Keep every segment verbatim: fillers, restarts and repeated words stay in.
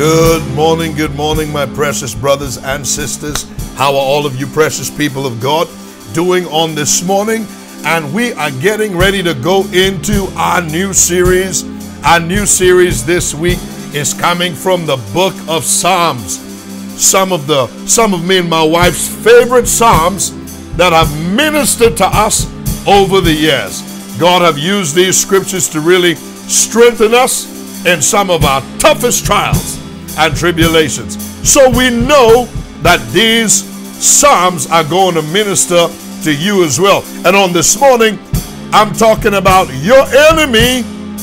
Good morning, good morning, my precious brothers and sisters. How are all of you precious people of God doing on this morning? And we are getting ready to go into our new series. Our new series this week is coming from the book of Psalms. Some of the, some of me and my wife's favorite Psalms that have ministered to us over the years. God have used these scriptures to really strengthen us in some of our toughest trials and tribulations. So we know that these Psalms are going to minister to you as well. And on this morning, I'm talking about your enemy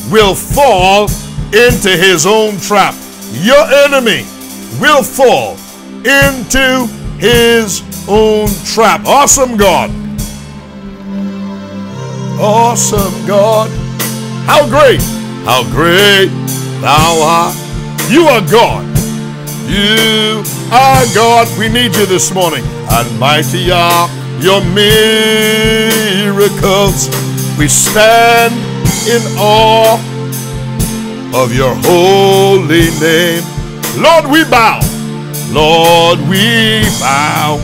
will fall into his own trap. Your enemy will fall into his own trap. Awesome God. Awesome God. How great. How great thou art. You are God. You are God. We need you this morning. And mighty are your miracles. We stand in awe of your holy name. Lord, we bow. Lord, we bow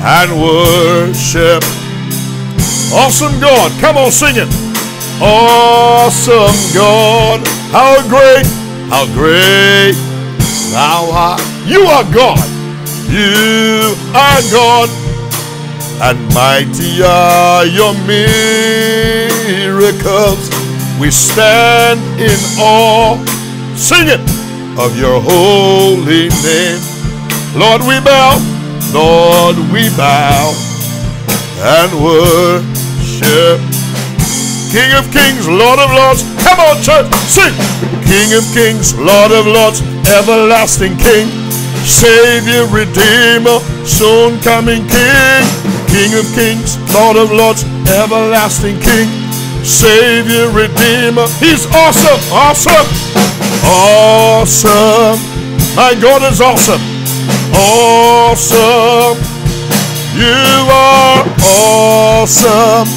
and worship. Awesome God. Come on, sing it. Awesome God, how great, how great thou art. You are God, you are God, and mighty are your miracles. We stand in awe, sing it, of your holy name. Lord, we bow, Lord, we bow, and worship. King of kings, Lord of lords, come on church, sing. King of kings, Lord of lords, everlasting king, Savior, Redeemer, soon coming king. King of kings, Lord of lords, everlasting king, Savior, Redeemer, he's awesome, awesome, awesome. My God is awesome, awesome. You are awesome.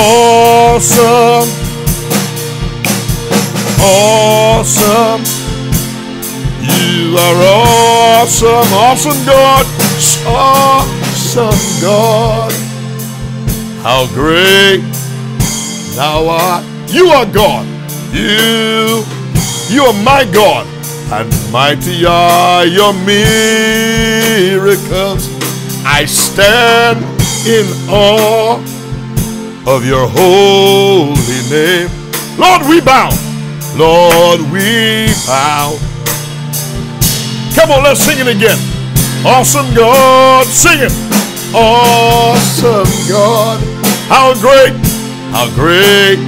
Awesome, awesome, you are awesome, awesome God, awesome God, how great thou art, you are God, you, you are my God, and mighty are your miracles. I stand in awe of your holy name. Lord, we bow. Lord, we bow. Come on, let's sing it again. Awesome God, sing it. Awesome God, how great, how great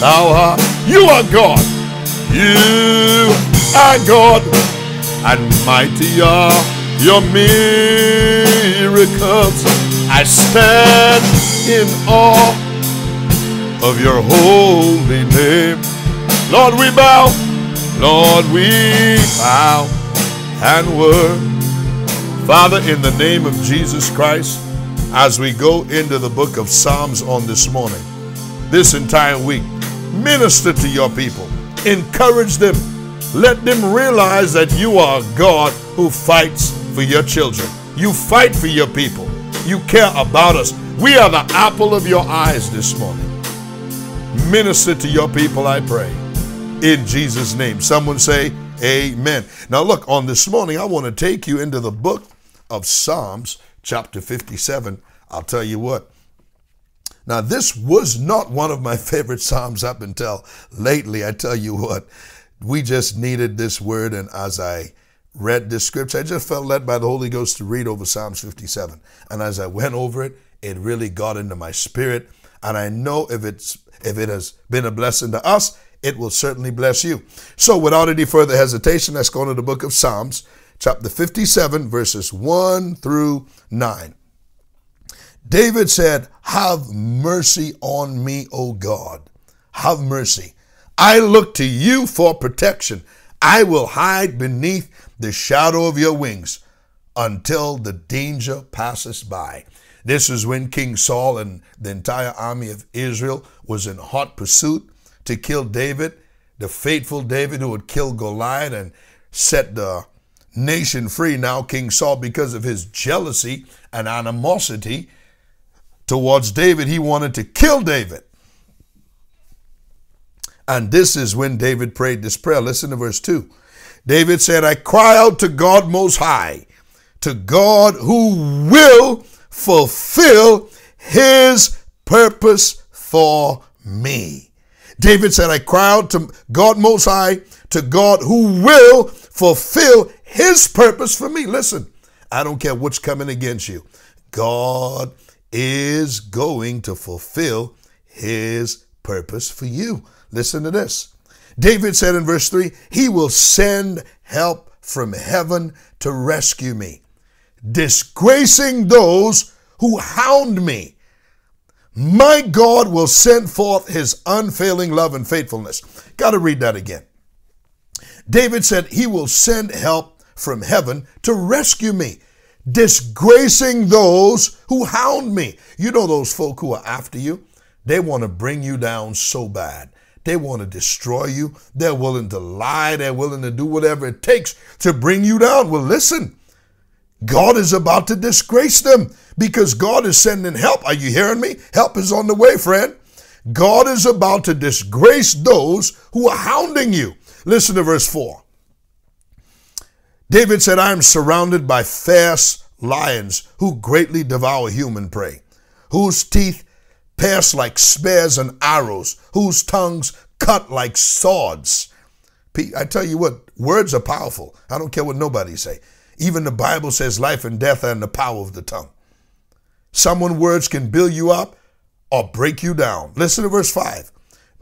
thou art. You are God, you are God, and mighty are your miracles. I stand in awe of your holy name. Lord, we bow. Lord, we bow and worship. Father, in the name of Jesus Christ, as we go into the book of Psalms on this morning, this entire week, minister to your people. Encourage them. Let them realize that you are God who fights for your children. You fight for your people. You care about us. We are the apple of your eyes this morning. Minister to your people, I pray, in Jesus' name. Someone say, amen. Now look, on this morning, I want to take you into the book of Psalms, chapter fifty-seven. I'll tell you what. Now, this was not one of my favorite Psalms up until lately. I tell you what, we just needed this word, and as I read this scripture, I just felt led by the Holy Ghost to read over Psalms fifty-seven. And as I went over it, it really got into my spirit, and I know if it's if it has been a blessing to us, it will certainly bless you. So without any further hesitation, let's go to the book of Psalms, chapter fifty-seven, verses one through nine. David said, "Have mercy on me, O God. Have mercy. I look to you for protection. I will hide beneath the shadow of your wings until the danger passes by." This is when King Saul and the entire army of Israel was in hot pursuit to kill David. the faithful David who had killed Goliath and set the nation free. Now King Saul, because of his jealousy and animosity towards David, he wanted to kill David. And this is when David prayed this prayer. Listen to verse two. David said, I cry out to God Most High, to God who will fulfill his purpose for me. David said, I cry out to God Most High, to God who will fulfill his purpose for me. Listen, I don't care what's coming against you. God is going to fulfill his purpose for you. Listen to this. David said in verse three, he will send help from heaven to rescue me, disgracing those who hound me. My God will send forth his unfailing love and faithfulness. Got to read that again. David said, he will send help from heaven to rescue me, disgracing those who hound me. You know those folk who are after you? They want to bring you down so bad. They want to destroy you. They're willing to lie. They're willing to do whatever it takes to bring you down. Well, listen, God is about to disgrace them because God is sending help. Are you hearing me? Help is on the way, friend. God is about to disgrace those who are hounding you. Listen to verse four. David said, I am surrounded by fierce lions who greatly devour human prey, whose teeth pierce like spears and arrows, whose tongues cut like swords. I tell you what, words are powerful. I don't care what nobody say. Even the Bible says life and death are in the power of the tongue. Someone's words can build you up or break you down. Listen to verse five.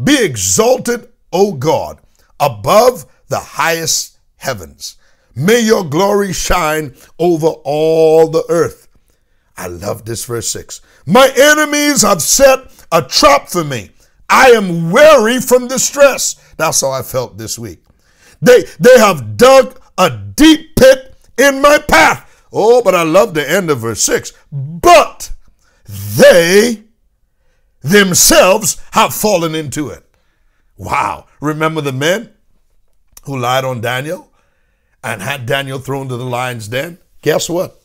Be exalted, O God, above the highest heavens. May your glory shine over all the earth. I love this verse six. My enemies have set a trap for me. I am weary from distress. That's how I felt this week. They, they have dug a deep pit in my path. Oh, but I love the end of verse six. But they themselves have fallen into it. Wow. Remember the men who lied on Daniel and had Daniel thrown to the lion's den? Guess what?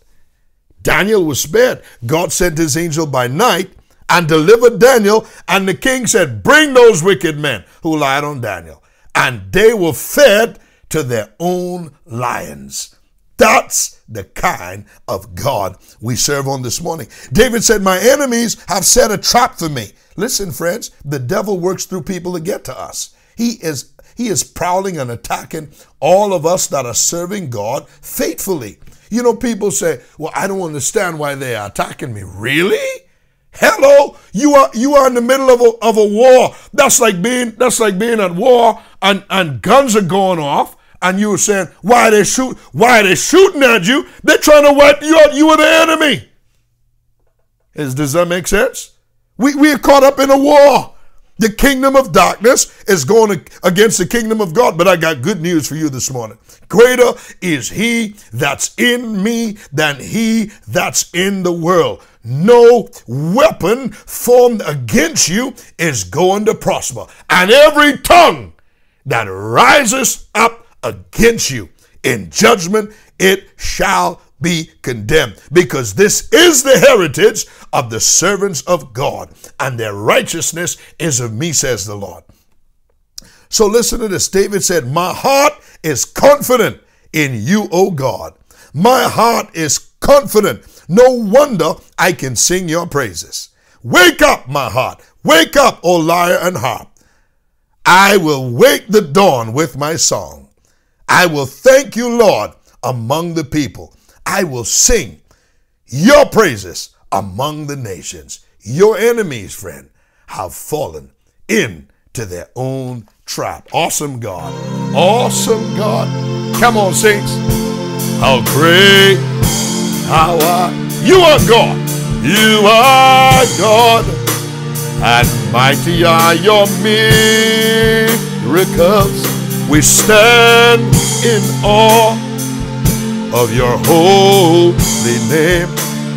Daniel was spared. God sent his angel by night and delivered Daniel. And the king said, bring those wicked men who lied on Daniel. And they were fed to their own lions. That's the kind of God we serve on this morning. David said, my enemies have set a trap for me. Listen, friends, the devil works through people to get to us. He is, he is prowling and attacking all of us that are serving God faithfully. You know, people say, well, I don't understand why they are attacking me. Really? Hello? You are you are in the middle of a, of a war. That's like being that's like being at war and, and guns are going off and you're saying, why are they shoot why are they shooting at you? They're trying to wipe you out. You are the enemy. Is does that make sense? We we are caught up in a war. The kingdom of darkness is going against the kingdom of God. But I got good news for you this morning. Greater is he that's in me than he that's in the world. No weapon formed against you is going to prosper. And every tongue that rises up against you in judgment, it shall be condemned, because this is the heritage of the servants of God, and their righteousness is of me, says the Lord. So listen to this. David said, my heart is confident in you, O God. My heart is confident. No wonder I can sing your praises. Wake up, my heart. Wake up, O lyre and harp. I will wake the dawn with my song. I will thank you, Lord, among the people. I will sing your praises among the nations. Your enemies, friend, have fallen into their own trap. Awesome God. Awesome God. Come on, saints. How great thou art. You are God. You are God. And mighty are your miracles. We stand in awe of your holy name.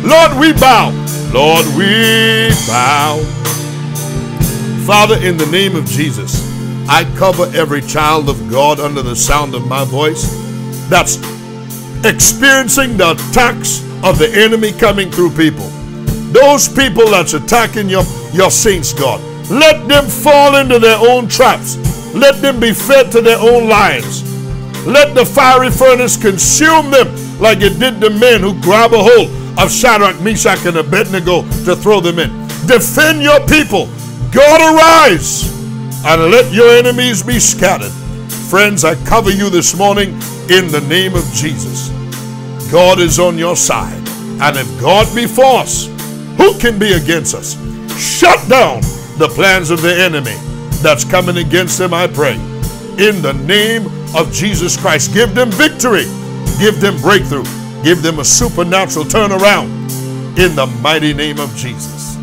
Lord, we bow. Lord, we bow. Father, in the name of Jesus, I cover every child of God under the sound of my voice that's experiencing the attacks of the enemy coming through people. Those people that's attacking your, your saints, God, let them fall into their own traps. Let them be fed to their own lions. Let the fiery furnace consume them like it did the men who grabbed a hold of Shadrach, Meshach, and Abednego to throw them in. Defend your people. God, arise and let your enemies be scattered. Friends, I cover you this morning in the name of Jesus. God is on your side. And if God be for us, who can be against us? Shut down the plans of the enemy that's coming against them, I pray. In the name of Jesus Christ, give them victory. Give them breakthrough. Give them a supernatural turnaround in the mighty name of Jesus.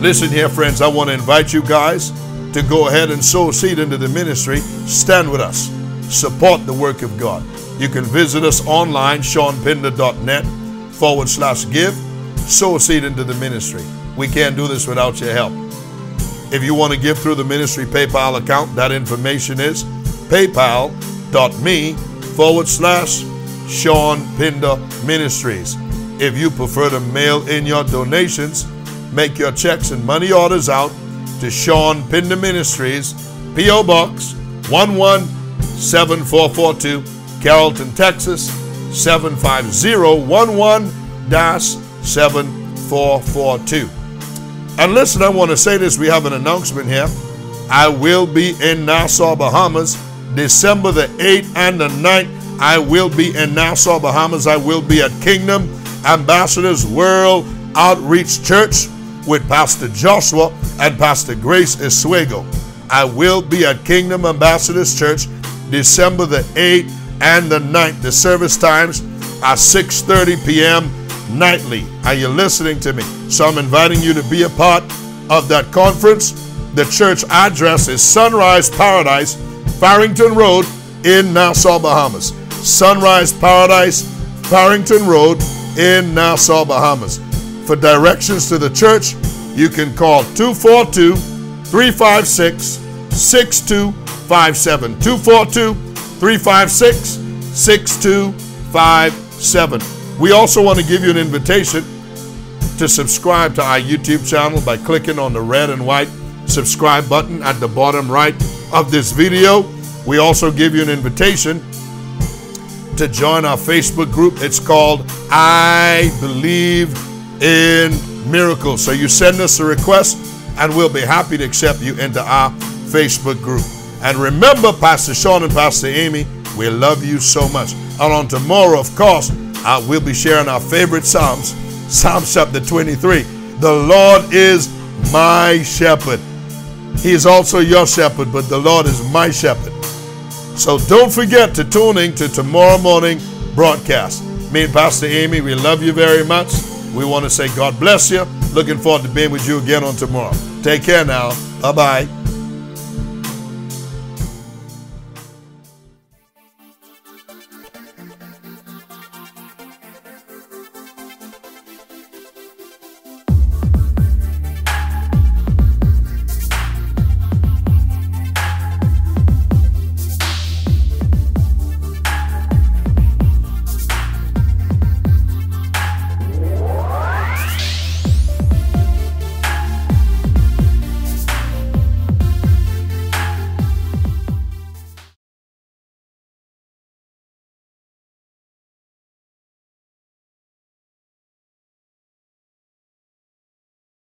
Listen here, friends, I want to invite you guys to go ahead and sow a seed into the ministry. Stand with us. Support the work of God. You can visit us online, seanpinder.net forward slash give. Sow a seed into the ministry. We can't do this without your help. If you want to give through the ministry PayPal account, that information is paypal.me forward slash Sean Pinder Ministries. If you prefer to mail in your donations, make your checks and money orders out to Sean Pinder Ministries, P O Box one one seven four four two, Carrollton, Texas seven five zero one one dash seven four four two. And listen, I want to say this. We have an announcement here. I will be in Nassau, Bahamas, December the eighth and the ninth. I will be in Nassau, Bahamas. I will be at Kingdom Ambassadors World Outreach Church with Pastor Joshua and Pastor Grace Eswego. I will be at Kingdom Ambassadors Church December the eighth and the ninth. The service times are six thirty p m nightly. Are you listening to me? So I'm inviting you to be a part of that conference. The church address is Sunrise Paradise, Farrington Road in Nassau, Bahamas. Sunrise Paradise, Farrington Road in Nassau, Bahamas. For directions to the church, you can call two four two, three five six, six two five seven. two four two, three five six, six two five seven. We also want to give you an invitation to subscribe to our YouTube channel by clicking on the red and white subscribe button at the bottom right of this video. We also give you an invitation to join our Facebook group. It's called I Believe in Miracles. So you send us a request and we'll be happy to accept you into our Facebook group. And remember, Pastor Sean and Pastor Aimee, we love you so much. And on tomorrow, of course, Uh, we'll be sharing our favorite Psalms, Psalm chapter twenty-three. The Lord is my shepherd. He is also your shepherd, but the Lord is my shepherd. So don't forget to tune in to tomorrow morning broadcast. Me and Pastor Aimee, we love you very much. We want to say God bless you. Looking forward to being with you again on tomorrow. Take care now. Bye-bye.